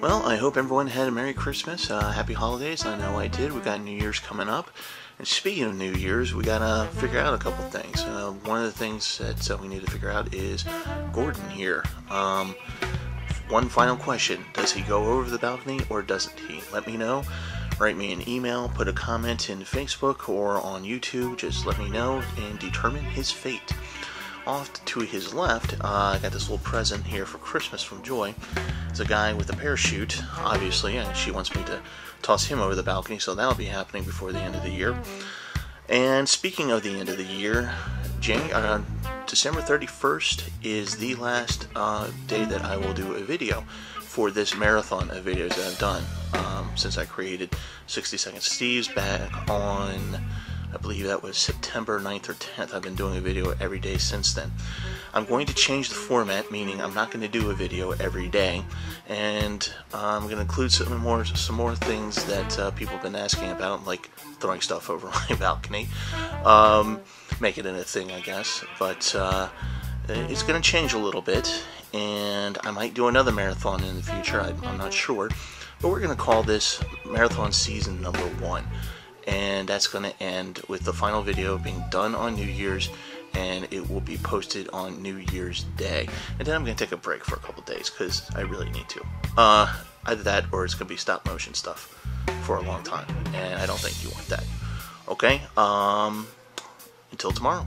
Well, I hope everyone had a Merry Christmas, Happy Holidays. I know I did. We got New Year's coming up. And speaking of New Year's, we gotta figure out a couple things. One of the things that we need to figure out is Gordon here. One final question. Does he go over the balcony or doesn't he? Let me know. Write me an email, put a comment in Facebook or on YouTube, just let me know and determine his fate. Off to his left, I got this little present here for Christmas from Joy. It's a guy with a parachute, obviously, and she wants me to toss him over the balcony, so that'll be happening before the end of the year. And speaking of the end of the year, December 31st is the last day that I will do a video for this marathon of videos that I've done since I created 60 Second Steve's back on, I believe that was September 9th or 10th. I've been doing a video every day since then. I'm going to change the format, meaning I'm not going to do a video every day, and I'm going to include some more things that people have been asking about, like throwing stuff over my balcony. Make it into a thing, I guess, but it's going to change a little bit, and I might do another marathon in the future, I'm not sure, but we're going to call this Marathon Season Number One, and that's going to end with the final video being done on New Year's, and it will be posted on New Year's Day, and then I'm going to take a break for a couple days, because I really need to. Either that, or it's going to be stop motion stuff for a long time, and I don't think you want that. Okay, until tomorrow.